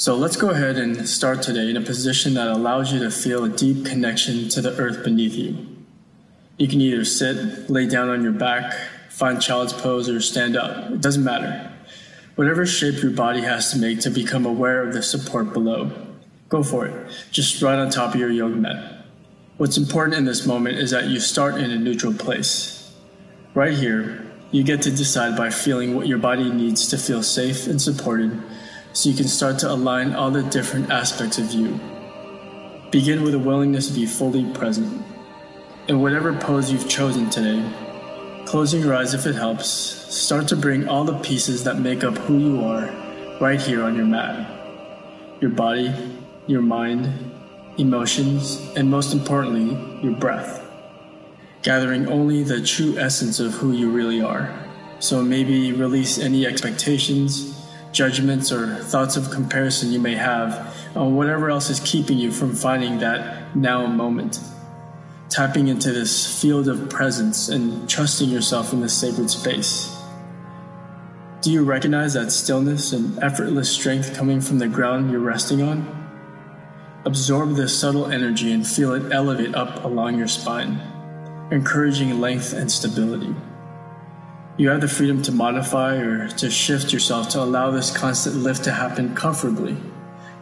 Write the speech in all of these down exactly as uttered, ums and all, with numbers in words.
So let's go ahead and start today in a position that allows you to feel a deep connection to the earth beneath you. You can either sit, lay down on your back, find child's pose, or stand up. It doesn't matter. Whatever shape your body has to make to become aware of the support below. Go for it, just right on top of your yoga mat. What's important in this moment is that you start in a neutral place. Right here, you get to decide by feeling what your body needs to feel safe and supported, so you can start to align all the different aspects of you. Begin with a willingness to be fully present. In whatever pose you've chosen today, closing your eyes if it helps, start to bring all the pieces that make up who you are right here on your mat. Your body, your mind, emotions, and most importantly, your breath. Gathering only the true essence of who you really are. So maybe release any expectations, judgments, or thoughts of comparison you may have on whatever else is keeping you from finding that now moment. Tapping into this field of presence and trusting yourself in this sacred space. Do you recognize that stillness and effortless strength coming from the ground you're resting on? Absorb this subtle energy and feel it elevate up along your spine, encouraging length and stability. You have the freedom to modify or to shift yourself to allow this constant lift to happen comfortably,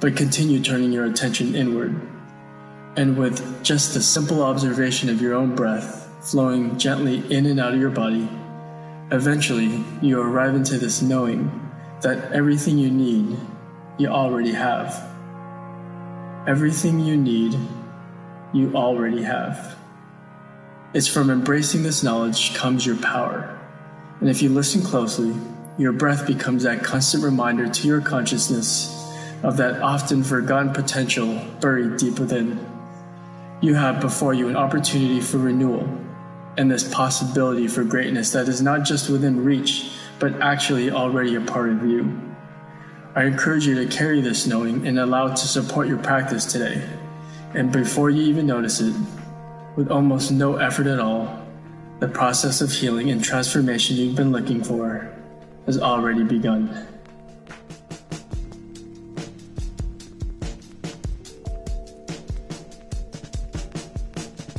but continue turning your attention inward. And with just the simple observation of your own breath flowing gently in and out of your body, eventually you arrive into this knowing that everything you need, you already have. Everything you need, you already have. It's from embracing this knowledge comes your power. And if you listen closely, your breath becomes that constant reminder to your consciousness of that often forgotten potential buried deep within. You have before you an opportunity for renewal and this possibility for greatness that is not just within reach, but actually already a part of you. I encourage you to carry this knowing and allow it to support your practice today. And before you even notice it, with almost no effort at all, the process of healing and transformation you've been looking for has already begun.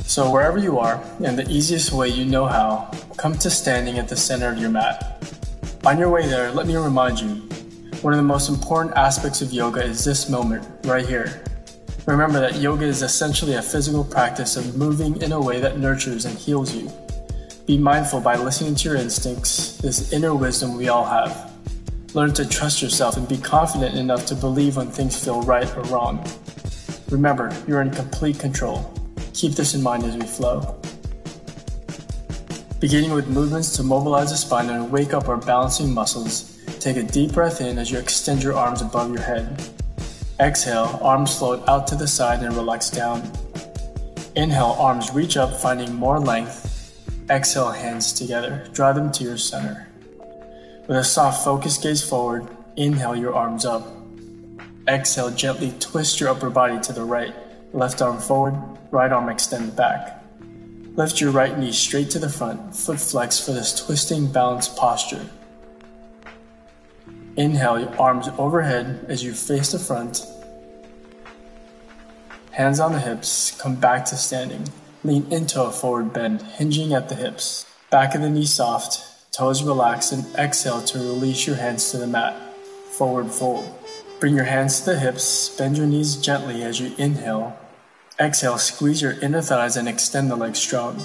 So wherever you are, in the easiest way you know how, come to standing at the center of your mat. On your way there, let me remind you, one of the most important aspects of yoga is this moment, right here. Remember that yoga is essentially a physical practice of moving in a way that nurtures and heals you. Be mindful by listening to your instincts, this inner wisdom we all have. Learn to trust yourself and be confident enough to believe when things feel right or wrong. Remember, you're in complete control. Keep this in mind as we flow. Beginning with movements to mobilize the spine and wake up our balancing muscles, take a deep breath in as you extend your arms above your head. Exhale, arms float out to the side and relax down. Inhale, arms reach up, finding more length. Exhale, hands together, draw them to your center. With a soft focused gaze forward, inhale your arms up. Exhale, gently twist your upper body to the right, left arm forward, right arm extended back. Lift your right knee straight to the front, foot flex for this twisting balanced posture. Inhale, your arms overhead as you face the front. Hands on the hips, come back to standing. Lean into a forward bend, hinging at the hips. Back of the knee soft, toes relaxed, and exhale to release your hands to the mat. Forward fold. Bring your hands to the hips, bend your knees gently as you inhale. Exhale, squeeze your inner thighs and extend the legs strong.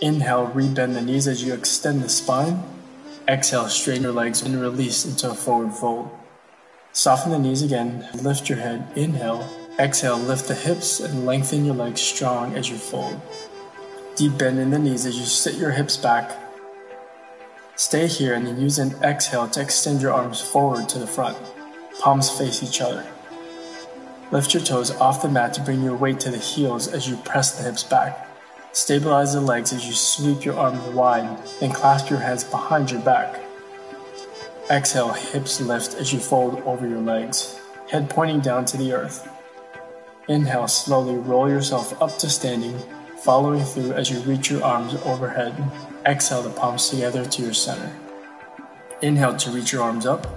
Inhale, rebend the knees as you extend the spine. Exhale, straighten your legs and release into a forward fold. Soften the knees again, lift your head, inhale. Exhale, lift the hips and lengthen your legs strong as you fold. Deep bend in the knees as you sit your hips back. Stay here and then use an exhale to extend your arms forward to the front. Palms face each other. Lift your toes off the mat to bring your weight to the heels as you press the hips back. Stabilize the legs as you sweep your arms wide, then clasp your hands behind your back. Exhale, hips lift as you fold over your legs, head pointing down to the earth. Inhale, slowly roll yourself up to standing, following through as you reach your arms overhead. Exhale, the palms together to your center. Inhale to reach your arms up.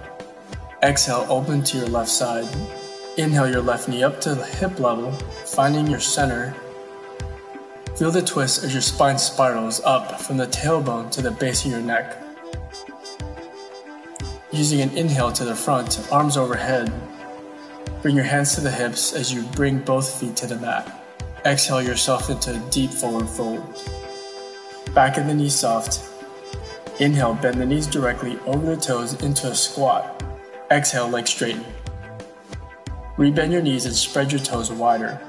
Exhale, open to your left side. Inhale your left knee up to the hip level, finding your center. Feel the twist as your spine spirals up from the tailbone to the base of your neck. Using an inhale to the front, arms overhead. Bring your hands to the hips as you bring both feet to the mat. Exhale yourself into a deep forward fold. Back of the knee soft. Inhale, bend the knees directly over the toes into a squat. Exhale, legs straighten. Rebend your knees and spread your toes wider.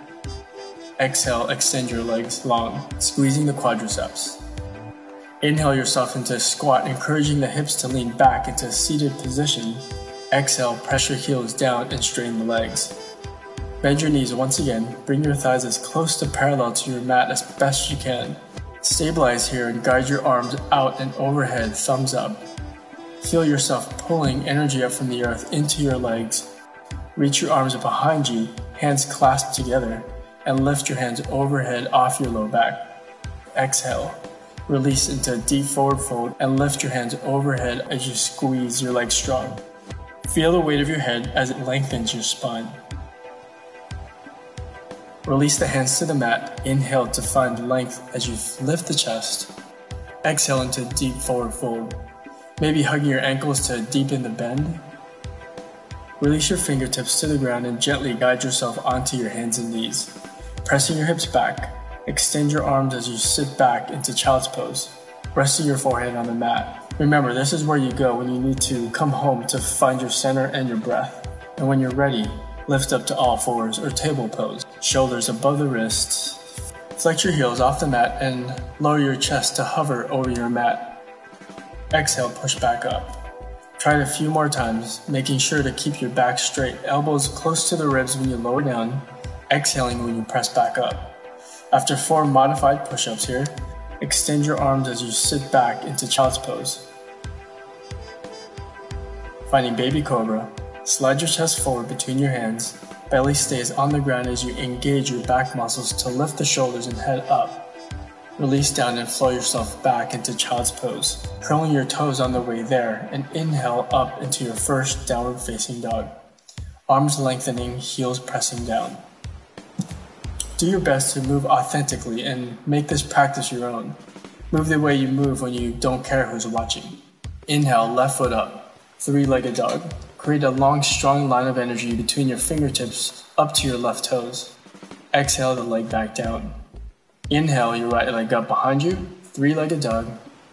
Exhale, extend your legs long, squeezing the quadriceps. Inhale yourself into a squat, encouraging the hips to lean back into a seated position. Exhale, press your heels down and straighten the legs. Bend your knees once again, bring your thighs as close to parallel to your mat as best you can. Stabilize here and guide your arms out and overhead, thumbs up. Feel yourself pulling energy up from the earth into your legs. Reach your arms behind you, hands clasped together, and lift your hands overhead off your low back. Exhale. Release into a deep forward fold and lift your hands overhead as you squeeze your legs strong. Feel the weight of your head as it lengthens your spine. Release the hands to the mat. Inhale to find length as you lift the chest. Exhale into a deep forward fold. Maybe hugging your ankles to deepen the bend. Release your fingertips to the ground and gently guide yourself onto your hands and knees, pressing your hips back. Extend your arms as you sit back into child's pose, resting your forehead on the mat. Remember, this is where you go when you need to come home to find your center and your breath. And when you're ready, lift up to all fours or table pose, shoulders above the wrists. Flex your heels off the mat and lower your chest to hover over your mat. Exhale, push back up. Try it a few more times, making sure to keep your back straight, elbows close to the ribs when you lower down, exhaling when you press back up. After four modified push-ups here, extend your arms as you sit back into child's pose. Finding baby cobra, slide your chest forward between your hands, belly stays on the ground as you engage your back muscles to lift the shoulders and head up. Release down and flow yourself back into child's pose, curling your toes on the way there and inhale up into your first downward facing dog. Arms lengthening, heels pressing down. Do your best to move authentically and make this practice your own. Move the way you move when you don't care who's watching. Inhale, left foot up, three-legged dog. Create a long, strong line of energy between your fingertips up to your left toes. Exhale, the leg back down. Inhale, your right leg up behind you, three-legged dog.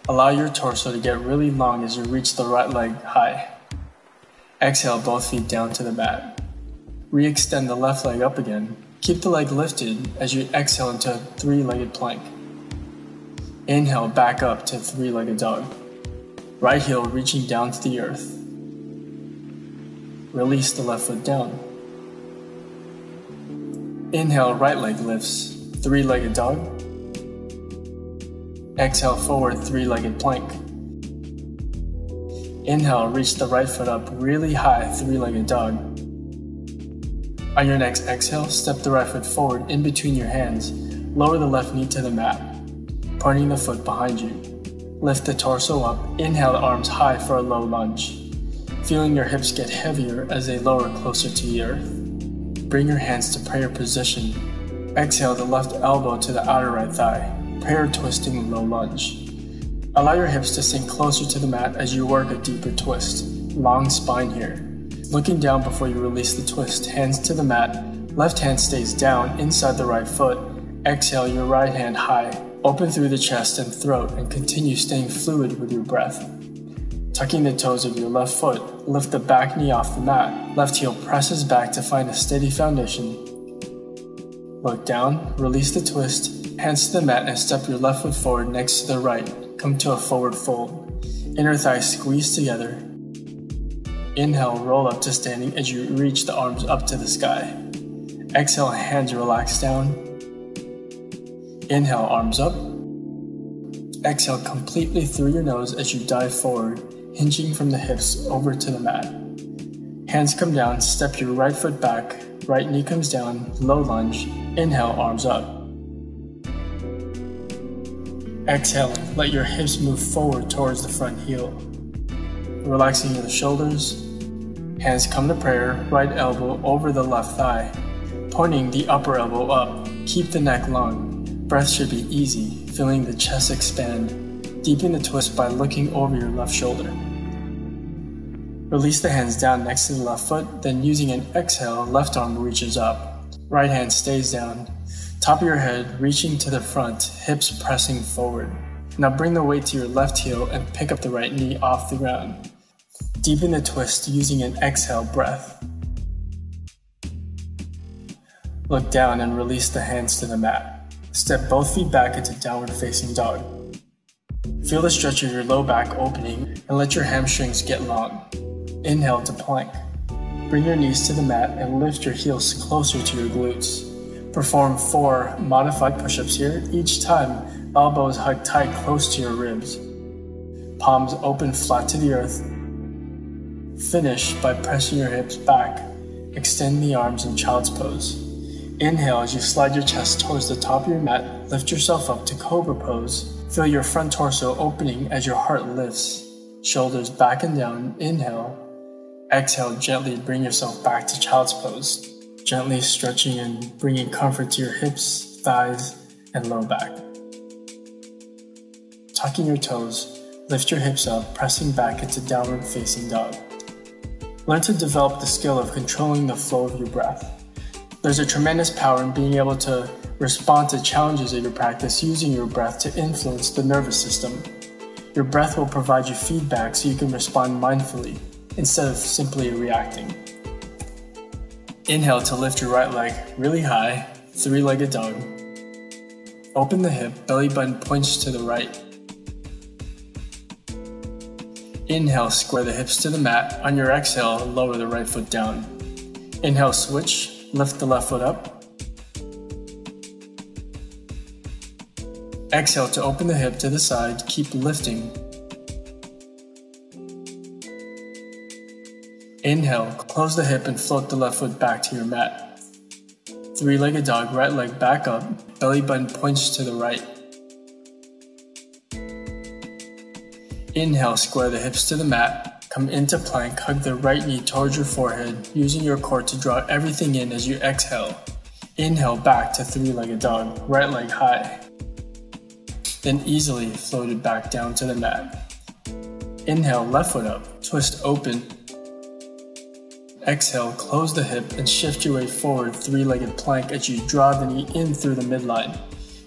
Allow your torso to get really long as you reach the right leg high. Exhale, both feet down to the mat. Re-extend the left leg up again. Keep the leg lifted as you exhale into a three-legged plank. Inhale back up to three-legged dog. Right heel reaching down to the earth. Release the left foot down. Inhale, right leg lifts, three-legged dog. Exhale forward, three-legged plank. Inhale, reach the right foot up really high, three-legged dog. On your next exhale, step the right foot forward in between your hands, lower the left knee to the mat, pointing the foot behind you. Lift the torso up, inhale the arms high for a low lunge, feeling your hips get heavier as they lower closer to the earth. Bring your hands to prayer position. Exhale the left elbow to the outer right thigh, prayer twisting low lunge. Allow your hips to sink closer to the mat as you work a deeper twist, long spine here. Looking down before you release the twist, hands to the mat, left hand stays down inside the right foot, exhale your right hand high, open through the chest and throat and continue staying fluid with your breath. Tucking the toes of your left foot, lift the back knee off the mat, left heel presses back to find a steady foundation. Look down, release the twist, hands to the mat and step your left foot forward next to the right, come to a forward fold, inner thighs squeeze together. Inhale, roll up to standing as you reach the arms up to the sky. Exhale, hands relax down. Inhale, arms up. Exhale completely through your nose as you dive forward, hinging from the hips over to the mat. Hands come down, step your right foot back, right knee comes down, low lunge. Inhale, arms up. Exhale, let your hips move forward towards the front heel. Relaxing your shoulders. Hands come to prayer, right elbow over the left thigh, pointing the upper elbow up. Keep the neck long. Breath should be easy, feeling the chest expand. Deepen the twist by looking over your left shoulder. Release the hands down next to the left foot, then using an exhale, left arm reaches up. Right hand stays down. Top of your head, reaching to the front, hips pressing forward. Now bring the weight to your left heel and pick up the right knee off the ground. Deepen the twist using an exhale breath. Look down and release the hands to the mat. Step both feet back into downward facing dog. Feel the stretch of your low back opening and let your hamstrings get long. Inhale to plank. Bring your knees to the mat and lift your heels closer to your glutes. Perform four modified push-ups here. Each time, elbows hug tight close to your ribs. Palms open flat to the earth. Finish by pressing your hips back. Extend the arms in child's pose. Inhale as you slide your chest towards the top of your mat. Lift yourself up to cobra pose. Feel your front torso opening as your heart lifts. Shoulders back and down, inhale. Exhale, gently bring yourself back to child's pose. Gently stretching and bringing comfort to your hips, thighs, and low back. Tucking your toes, lift your hips up, pressing back into downward facing dog. Learn to develop the skill of controlling the flow of your breath. There's a tremendous power in being able to respond to challenges of your practice using your breath to influence the nervous system. Your breath will provide you feedback so you can respond mindfully instead of simply reacting. Inhale to lift your right leg really high, three-legged dog. Open the hip, belly button points to the right. Inhale, square the hips to the mat. On your exhale, lower the right foot down. Inhale, switch, lift the left foot up. Exhale to open the hip to the side, keep lifting. Inhale, close the hip and float the left foot back to your mat. Three-legged dog, right leg back up, belly button points to the right. Inhale, square the hips to the mat, come into plank, hug the right knee towards your forehead, using your core to draw everything in as you exhale. Inhale back to three-legged dog, right leg high. Then easily float it back down to the mat. Inhale, left foot up, twist open. Exhale, close the hip and shift your weight forward, three-legged plank as you draw the knee in through the midline.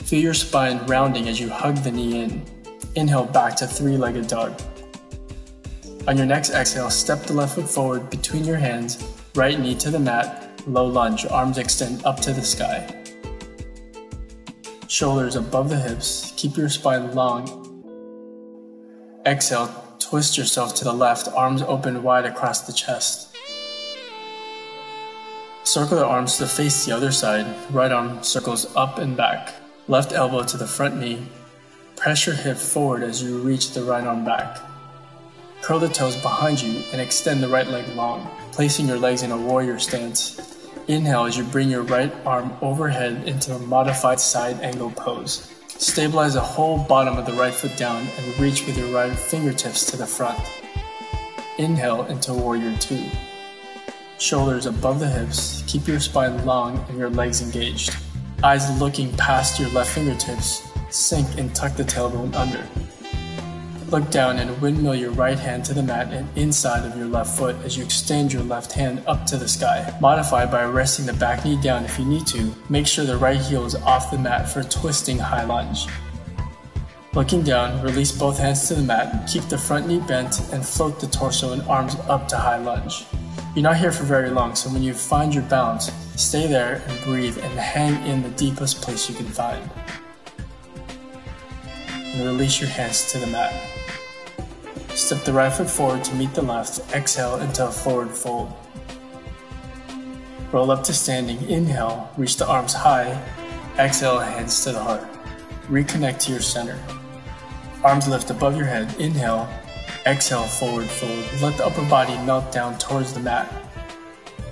Feel your spine rounding as you hug the knee in. Inhale back to three-legged dog. On your next exhale, step the left foot forward between your hands, right knee to the mat, low lunge, arms extend up to the sky. Shoulders above the hips, keep your spine long. Exhale, twist yourself to the left, arms open wide across the chest. Circle the arms to face the other side, right arm circles up and back, left elbow to the front knee. Press your hip forward as you reach the right arm back. Curl the toes behind you and extend the right leg long, placing your legs in a warrior stance. Inhale as you bring your right arm overhead into a modified side angle pose. Stabilize the whole bottom of the right foot down and reach with your right fingertips to the front. Inhale into warrior two. Shoulders above the hips, keep your spine long and your legs engaged. Eyes looking past your left fingertips. Sink and tuck the tailbone under. Look down and windmill your right hand to the mat and inside of your left foot as you extend your left hand up to the sky. Modify by resting the back knee down if you need to. Make sure the right heel is off the mat for a twisting high lunge. Looking down, release both hands to the mat, keep the front knee bent, and float the torso and arms up to high lunge. You're not here for very long, so when you find your balance, stay there and breathe and hang in the deepest place you can find. And release your hands to the mat. Step the right foot forward to meet the left, exhale into a forward fold. Roll up to standing, inhale, reach the arms high, exhale, hands to the heart. Reconnect to your center. Arms lift above your head, inhale, exhale, forward fold. Let the upper body melt down towards the mat.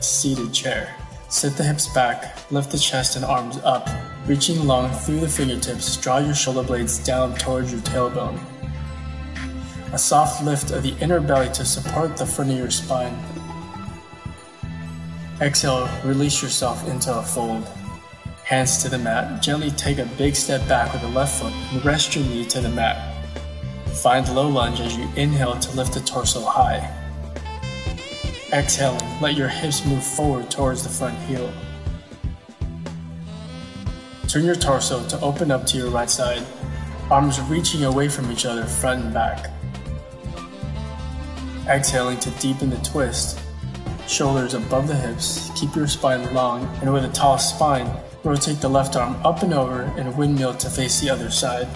Seated chair. Sit the hips back, lift the chest and arms up. Reaching long through the fingertips, draw your shoulder blades down towards your tailbone. A soft lift of the inner belly to support the front of your spine. Exhale, release yourself into a fold. Hands to the mat, gently take a big step back with the left foot and rest your knee to the mat. Find low lunge as you inhale to lift the torso high. Exhaling, let your hips move forward towards the front heel. Turn your torso to open up to your right side, arms reaching away from each other front and back. Exhaling to deepen the twist, shoulders above the hips, keep your spine long, and with a tall spine, rotate the left arm up and over in a windmill to face the other side.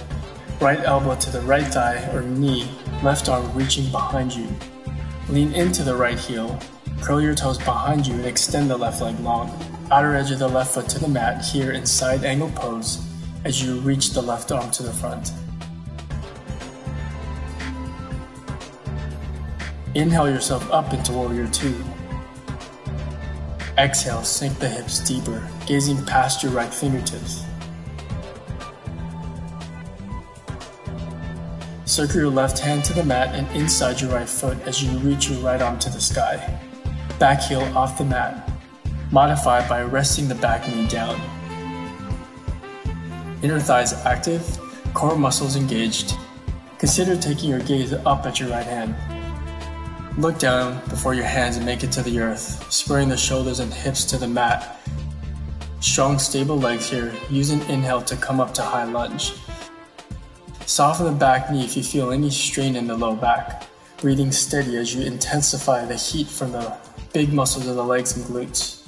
Right elbow to the right thigh or knee, left arm reaching behind you. Lean into the right heel, curl your toes behind you and extend the left leg long. Outer edge of the left foot to the mat here in side angle pose as you reach the left arm to the front. Inhale yourself up into warrior two. Exhale, sink the hips deeper, gazing past your right fingertips. Circle your left hand to the mat and inside your right foot as you reach your right arm to the sky. Back heel off the mat. Modify by resting the back knee down. Inner thighs active, core muscles engaged. Consider taking your gaze up at your right hand. Look down before your hands make it to the earth, squaring the shoulders and hips to the mat. Strong, stable legs here. Use an inhale to come up to high lunge. Soften the back knee if you feel any strain in the low back, breathing steady as you intensify the heat from the big muscles of the legs and glutes.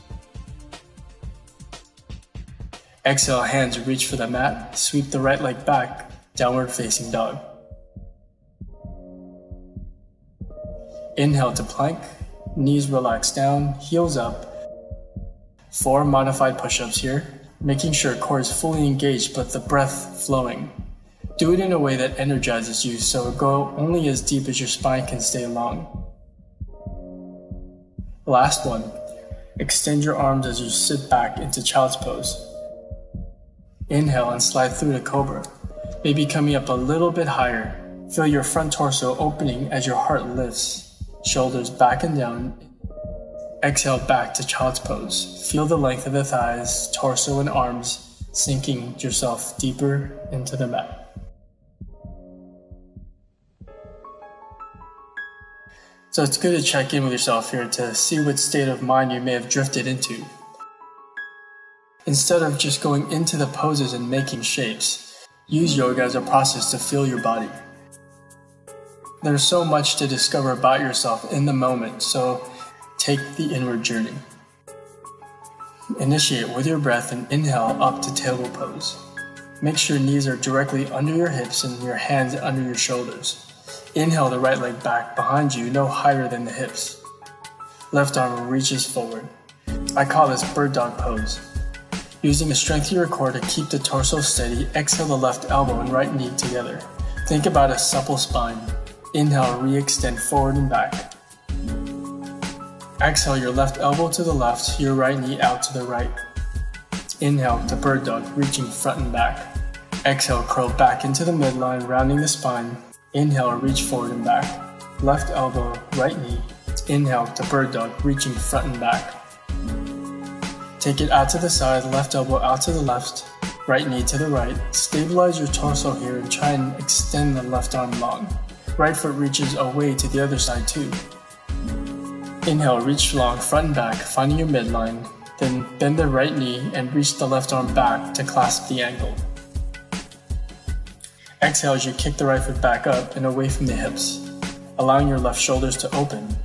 Exhale, hands reach for the mat, sweep the right leg back, downward facing dog. Inhale to plank, knees relaxed down, heels up. Four modified push-ups here, making sure core is fully engaged but the breath flowing. Do it in a way that energizes you, so go only as deep as your spine can stay long. Last one. Extend your arms as you sit back into child's pose. Inhale and slide through to cobra, maybe coming up a little bit higher. Feel your front torso opening as your heart lifts, shoulders back and down. Exhale back to child's pose. Feel the length of the thighs, torso and arms, sinking yourself deeper into the mat. So it's good to check in with yourself here to see what state of mind you may have drifted into. Instead of just going into the poses and making shapes, use yoga as a process to feel your body. There's so much to discover about yourself in the moment, so take the inward journey. Initiate with your breath and inhale up to table pose. Make sure knees are directly under your hips and your hands under your shoulders. Inhale the right leg back behind you, no higher than the hips. Left arm reaches forward. I call this bird dog pose. Using the strength of your core to keep the torso steady, exhale the left elbow and right knee together. Think about a supple spine. Inhale, re-extend forward and back. Exhale your left elbow to the left, your right knee out to the right. Inhale to bird dog, reaching front and back. Exhale, curl back into the midline, rounding the spine. Inhale, reach forward and back. Left elbow, right knee. Inhale to bird dog, reaching front and back. Take it out to the side, left elbow out to the left, right knee to the right. Stabilize your torso here and try and extend the left arm long. Right foot reaches away to the other side too. Inhale, reach long, front and back, finding your midline. Then bend the right knee and reach the left arm back to clasp the ankle. Exhale as you kick the right foot back up and away from the hips, allowing your left shoulders to open.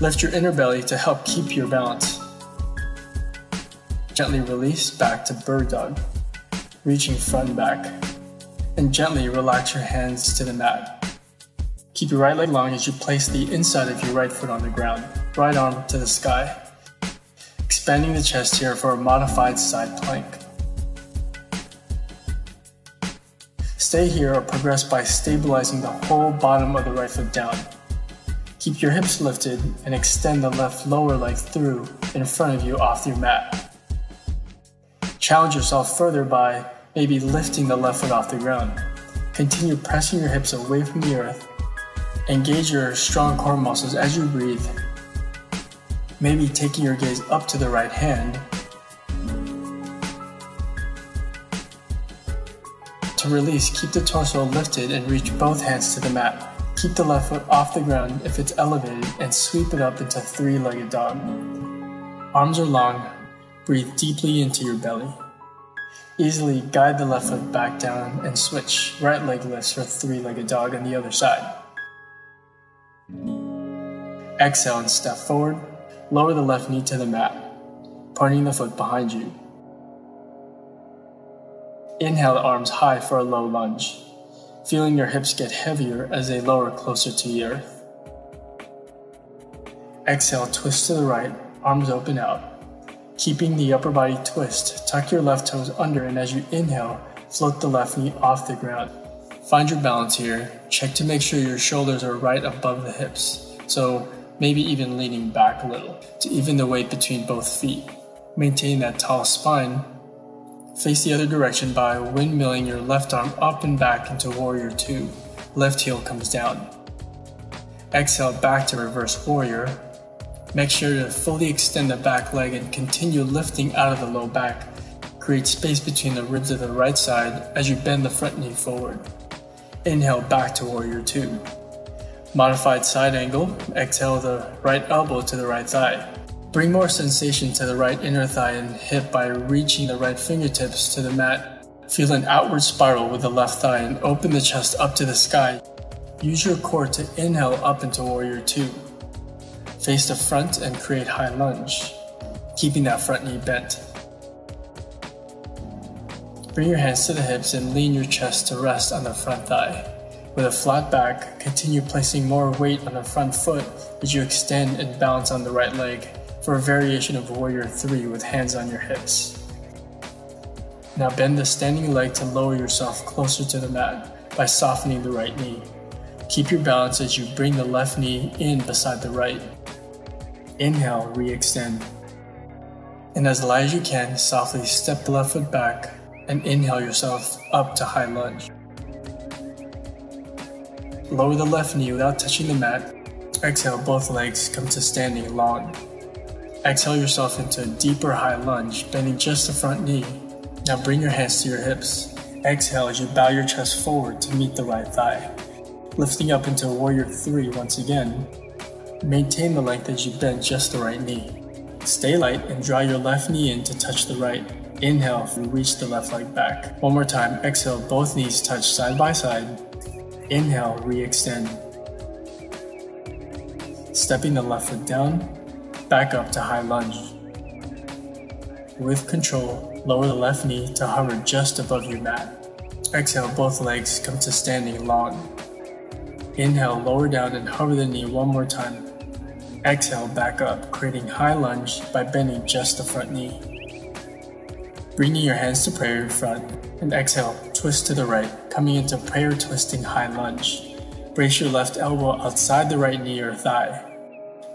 Lift your inner belly to help keep your balance. Gently release back to bird dog, reaching front and back. And gently relax your hands to the mat. Keep your right leg long as you place the inside of your right foot on the ground, right arm to the sky. Expanding the chest here for a modified side plank. Stay here or progress by stabilizing the whole bottom of the right foot down. Keep your hips lifted and extend the left lower leg through in front of you off your mat. Challenge yourself further by maybe lifting the left foot off the ground. Continue pressing your hips away from the earth. Engage your strong core muscles as you breathe. maybe taking your gaze up to the right hand to release. Keep the torso lifted and reach both hands to the mat. Keep the left foot off the ground if it's elevated and sweep it up into three-legged dog. Arms are long. Breathe deeply into your belly. Easily guide the left foot back down and switch. Right leg lifts for three-legged dog on the other side. Exhale and step forward. Lower the left knee to the mat, pointing the foot behind you. Inhale the arms high for a low lunge, feeling your hips get heavier as they lower closer to the earth. Exhale, twist to the right, arms open out. Keeping the upper body twist, tuck your left toes under, and as you inhale, float the left knee off the ground. Find your balance here. Check to make sure your shoulders are right above the hips, so maybe even leaning back a little to even the weight between both feet. Maintain that tall spine. Face the other direction by windmilling your left arm up and back into Warrior Two. Left heel comes down. Exhale back to Reverse Warrior. Make sure to fully extend the back leg and continue lifting out of the low back. Create space between the ribs of the right side as you bend the front knee forward. Inhale back to Warrior Two. Modified side angle. Exhale the right elbow to the right thigh. Bring more sensation to the right inner thigh and hip by reaching the right fingertips to the mat. Feel an outward spiral with the left thigh and open the chest up to the sky. Use your core to inhale up into Warrior Two. Face the front and create high lunge, keeping that front knee bent. Bring your hands to the hips and lean your chest to rest on the front thigh. With a flat back, continue placing more weight on the front foot as you extend and balance on the right leg, for a variation of Warrior Three with hands on your hips. Now bend the standing leg to lower yourself closer to the mat by softening the right knee. Keep your balance as you bring the left knee in beside the right. Inhale, re-extend. And as light as you can, softly step the left foot back and inhale yourself up to high lunge. Lower the left knee without touching the mat. Exhale, both legs come to standing long. Exhale yourself into a deeper high lunge, bending just the front knee. Now bring your hands to your hips. Exhale as you bow your chest forward to meet the right thigh. Lifting up into Warrior Three once again. Maintain the length as you bend just the right knee. Stay light and draw your left knee in to touch the right. Inhale and reach the left leg back. One more time, exhale, both knees touch side by side. Inhale, re-extend. Stepping the left foot down. Back up to high lunge. With control, lower the left knee to hover just above your mat. Exhale, both legs come to standing long. Inhale, lower down and hover the knee one more time. Exhale, back up, creating high lunge by bending just the front knee. Bringing your hands to prayer in front, and exhale, twist to the right, coming into prayer twisting high lunge. Brace your left elbow outside the right knee or thigh.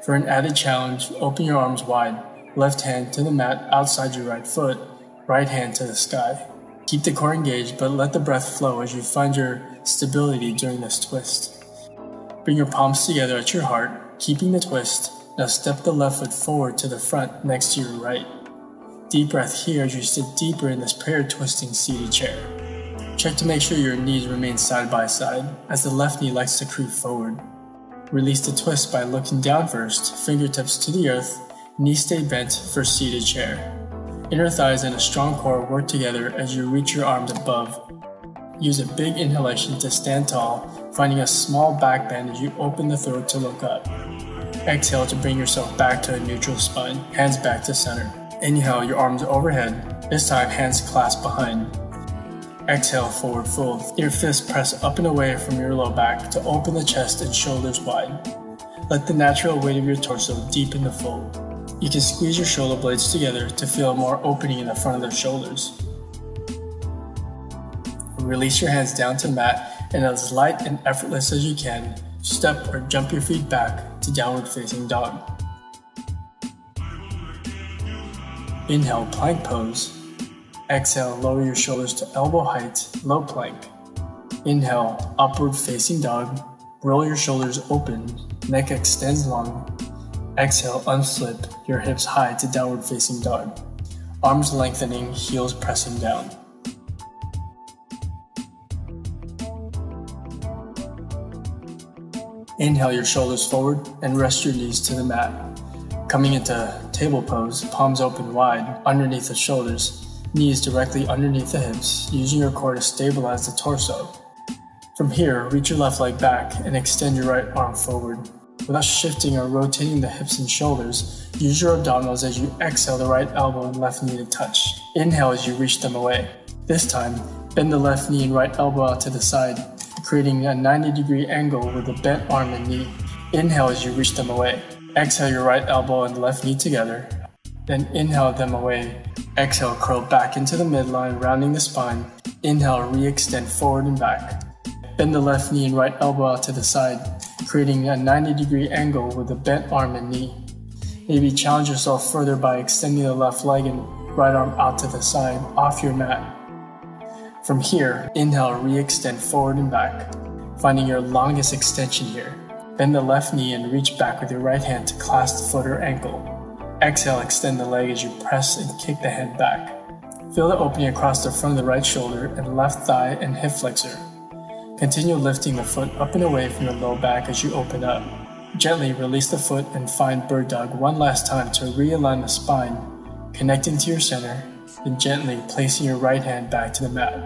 For an added challenge, open your arms wide, left hand to the mat outside your right foot, right hand to the sky. Keep the core engaged, but let the breath flow as you find your stability during this twist. Bring your palms together at your heart, keeping the twist. Now step the left foot forward to the front next to your right. Deep breath here as you sit deeper in this prayer twisting seated chair. Check to make sure your knees remain side by side, as the left knee likes to creep forward. Release the twist by looking down first, fingertips to the earth, knees stay bent for seated chair. Inner thighs and a strong core work together as you reach your arms above. Use a big inhalation to stand tall, finding a small back bend as you open the throat to look up. Exhale to bring yourself back to a neutral spine, hands back to center. Inhale, your arms overhead, this time hands clasped behind. Exhale, forward fold. Your fists press up and away from your low back to open the chest and shoulders wide. Let the natural weight of your torso deepen the fold. You can squeeze your shoulder blades together to feel more opening in the front of the shoulders. Release your hands down to the mat, and as light and effortless as you can, step or jump your feet back to downward facing dog. Inhale, plank pose. Exhale, lower your shoulders to elbow height, low plank. Inhale, upward facing dog. Roll your shoulders open, neck extends long. Exhale, unflip, your hips high to downward facing dog. Arms lengthening, heels pressing down. Inhale your shoulders forward and rest your knees to the mat. Coming into table pose, palms open wide, underneath the shoulders, knees directly underneath the hips, using your core to stabilize the torso. From here, reach your left leg back and extend your right arm forward. Without shifting or rotating the hips and shoulders, use your abdominals as you exhale the right elbow and left knee to touch. Inhale as you reach them away. This time, bend the left knee and right elbow out to the side, creating a ninety degree angle with the bent arm and knee. Inhale as you reach them away. Exhale your right elbow and left knee together. Then inhale them away. Exhale, curl back into the midline, rounding the spine. Inhale, re-extend forward and back. Bend the left knee and right elbow out to the side, creating a ninety degree angle with the bent arm and knee. Maybe challenge yourself further by extending the left leg and right arm out to the side, off your mat. From here, inhale, re-extend forward and back, finding your longest extension here. Bend the left knee and reach back with your right hand to clasp the foot or ankle. Exhale, extend the leg as you press and kick the head back. Feel the opening across the front of the right shoulder and left thigh and hip flexor. Continue lifting the foot up and away from your low back as you open up. Gently release the foot and find bird dog one last time to realign the spine, connecting to your center, then gently placing your right hand back to the mat.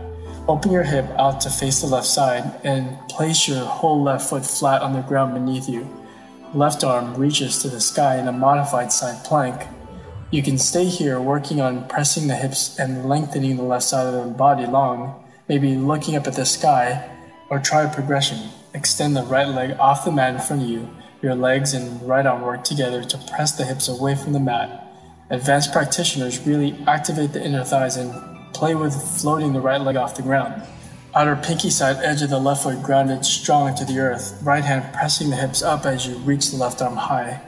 Open your hip out to face the left side and place your whole left foot flat on the ground beneath you. Left arm reaches to the sky in a modified side plank. You can stay here working on pressing the hips and lengthening the left side of the body long, maybe looking up at the sky. Or try progression. Extend the right leg off the mat in front of you. Your legs and right arm work together to press the hips away from the mat. Advanced practitioners really activate the inner thighs and play with floating the right leg off the ground. Outer pinky side edge of the left foot grounded strong into the earth. Right hand pressing the hips up as you reach the left arm high.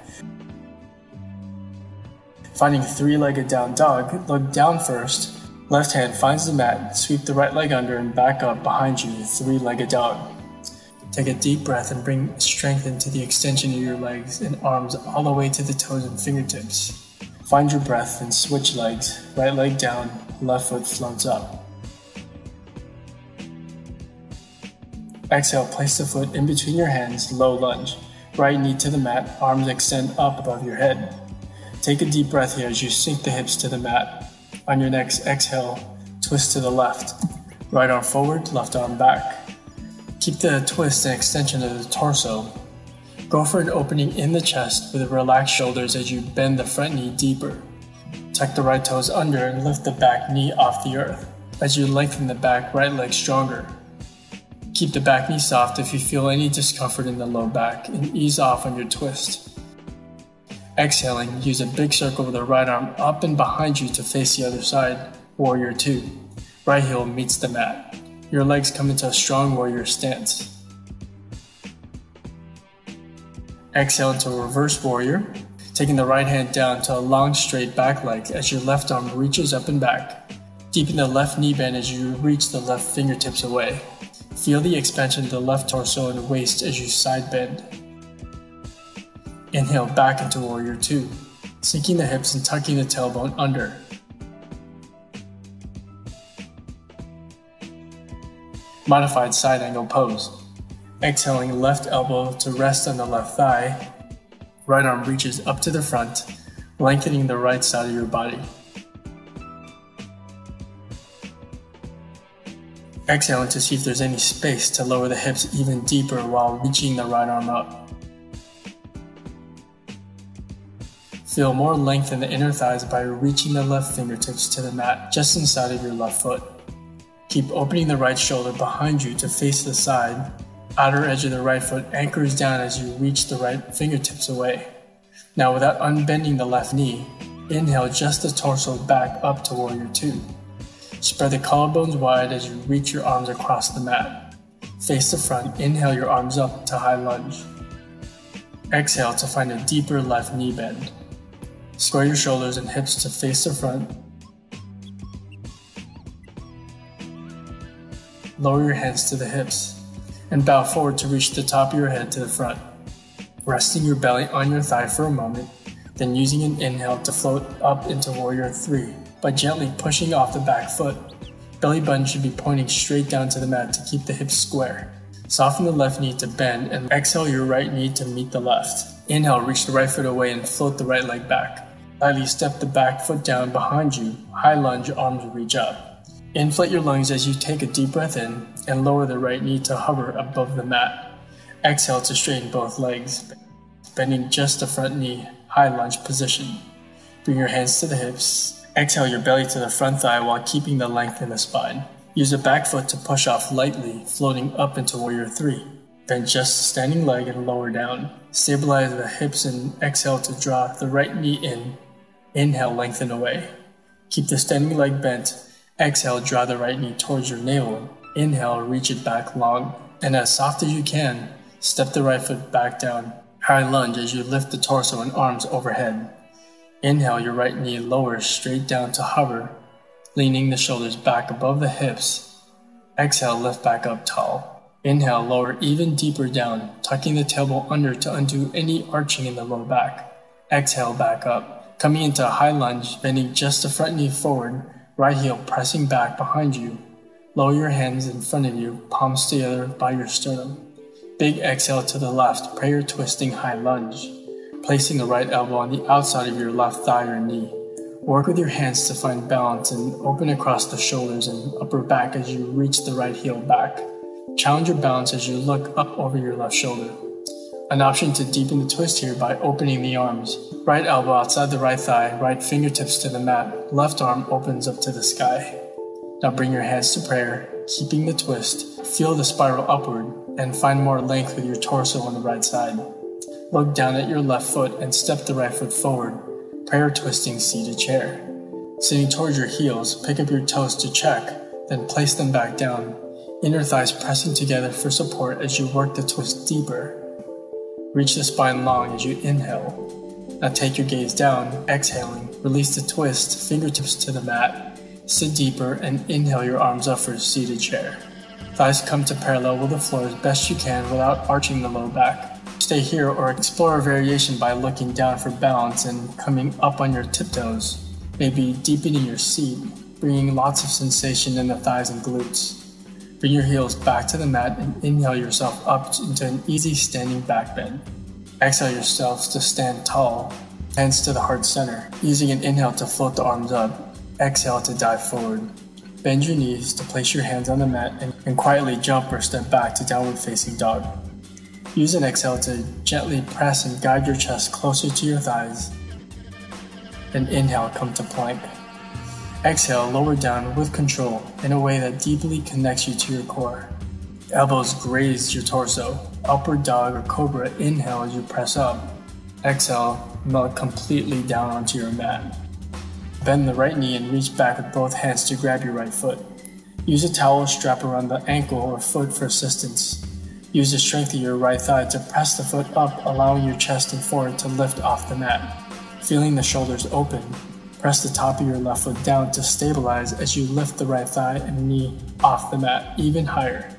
Finding three-legged down dog, look down first. Left hand finds the mat, sweep the right leg under and back up behind you, three-legged dog. Take a deep breath and bring strength into the extension of your legs and arms all the way to the toes and fingertips. Find your breath and switch legs, right leg down, left foot floats up. Exhale, place the foot in between your hands, low lunge. Right knee to the mat, arms extend up above your head. Take a deep breath here as you sink the hips to the mat. On your next exhale, twist to the left. Right arm forward, left arm back. Keep the twist and extension of the torso. Go for an opening in the chest with relaxed shoulders as you bend the front knee deeper. Tuck the right toes under and lift the back knee off the earth as you lengthen the back right leg stronger. Keep the back knee soft if you feel any discomfort in the low back and ease off on your twist. Exhaling, use a big circle with the right arm up and behind you to face the other side, warrior two. Right heel meets the mat. Your legs come into a strong warrior stance. Exhale into reverse warrior, taking the right hand down to a long straight back leg as your left arm reaches up and back. Deepen the left knee bend as you reach the left fingertips away. Feel the expansion of the left torso and waist as you side bend. Inhale back into warrior two, sinking the hips and tucking the tailbone under. Modified side angle pose. Exhaling, left elbow to rest on the left thigh. Right arm reaches up to the front, lengthening the right side of your body. Exhaling to see if there's any space to lower the hips even deeper while reaching the right arm up. Feel more length in the inner thighs by reaching the left fingertips to the mat just inside of your left foot. Keep opening the right shoulder behind you to face the side. Outer edge of the right foot anchors down as you reach the right fingertips away. Now without unbending the left knee, inhale just the torso back up to warrior two. Spread the collarbones wide as you reach your arms across the mat. Face the front, inhale your arms up to high lunge. Exhale to find a deeper left knee bend. Square your shoulders and hips to face the front. Lower your hands to the hips and bow forward to reach the top of your head to the front. resting your belly on your thigh for a moment, then using an inhale to float up into warrior three by gently pushing off the back foot. Belly button should be pointing straight down to the mat to keep the hips square. Soften the left knee to bend and exhale your right knee to meet the left. Inhale, reach the right foot away and float the right leg back. Lightly step the back foot down behind you, high lunge, arms reach up. Inflate your lungs as you take a deep breath in and lower the right knee to hover above the mat. Exhale to straighten both legs, bending just the front knee, high lunge position. Bring your hands to the hips. Exhale your belly to the front thigh while keeping the length in the spine. Use the back foot to push off lightly, floating up into warrior three. Bend just the standing leg and lower down. Stabilize the hips and exhale to draw the right knee in. Inhale, lengthen away. Keep the standing leg bent. Exhale, draw the right knee towards your navel. Inhale, reach it back long. And as soft as you can, step the right foot back down. High lunge as you lift the torso and arms overhead. Inhale, your right knee lowers straight down to hover, leaning the shoulders back above the hips. Exhale, lift back up tall. Inhale, lower even deeper down, tucking the tailbone under to undo any arching in the low back. Exhale, back up. Coming into a high lunge, bending just the front knee forward, right heel pressing back behind you. Lower your hands in front of you, palms together by your sternum. Big exhale to the left, prayer twisting high lunge. Placing the right elbow on the outside of your left thigh or knee. Work with your hands to find balance and open across the shoulders and upper back as you reach the right heel back. Challenge your balance as you look up over your left shoulder. An option to deepen the twist here by opening the arms. Right elbow outside the right thigh, right fingertips to the mat, left arm opens up to the sky. Now bring your hands to prayer, keeping the twist, feel the spiral upward, and find more length with your torso on the right side. Look down at your left foot and step the right foot forward, prayer twisting seated chair. Sitting towards your heels, pick up your toes to check, then place them back down. Inner thighs pressing together for support as you work the twist deeper. Reach the spine long as you inhale. Now take your gaze down, exhaling. Release the twist, fingertips to the mat. Sit deeper and inhale your arms up for a seated chair. Thighs come to parallel with the floor as best you can without arching the low back. Stay here or explore a variation by looking down for balance and coming up on your tiptoes. Maybe deepening your seat, bringing lots of sensation in the thighs and glutes. Bring your heels back to the mat and inhale yourself up into an easy standing back bend. Exhale yourselves to stand tall, hands to the heart center, using an inhale to float the arms up, exhale to dive forward. Bend your knees to place your hands on the mat and, and quietly jump or step back to downward facing dog. Use an exhale to gently press and guide your chest closer to your thighs. And inhale, come to plank. Exhale, lower down with control in a way that deeply connects you to your core. Elbows graze your torso. Upward dog or cobra, inhale as you press up. Exhale, melt completely down onto your mat. Bend the right knee and reach back with both hands to grab your right foot. Use a towel strap around the ankle or foot for assistance. Use the strength of your right thigh to press the foot up, allowing your chest and forward to lift off the mat. Feeling the shoulders open. Press the top of your left foot down to stabilize as you lift the right thigh and knee off the mat even higher.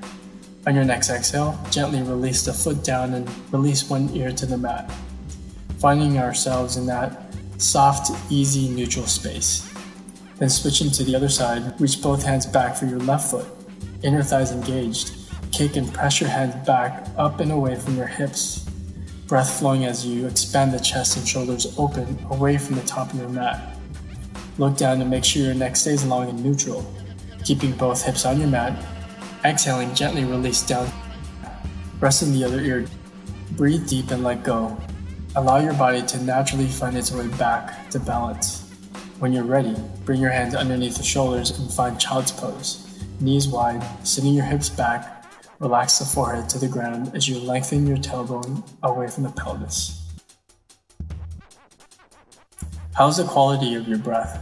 On your next exhale, gently release the foot down and release one ear to the mat, finding ourselves in that soft, easy, neutral space. Then switching to the other side, reach both hands back for your left foot, inner thighs engaged. Kick and press your hands back up and away from your hips. Breath flowing as you expand the chest and shoulders open away from the top of your mat. Look down to make sure your neck stays long and neutral, keeping both hips on your mat. Exhaling, gently release down, resting the other ear. Breathe deep and let go. Allow your body to naturally find its way back to balance. When you're ready, bring your hands underneath the shoulders and find child's pose. Knees wide, sitting your hips back, relax the forehead to the ground as you lengthen your tailbone away from the pelvis. How's the quality of your breath?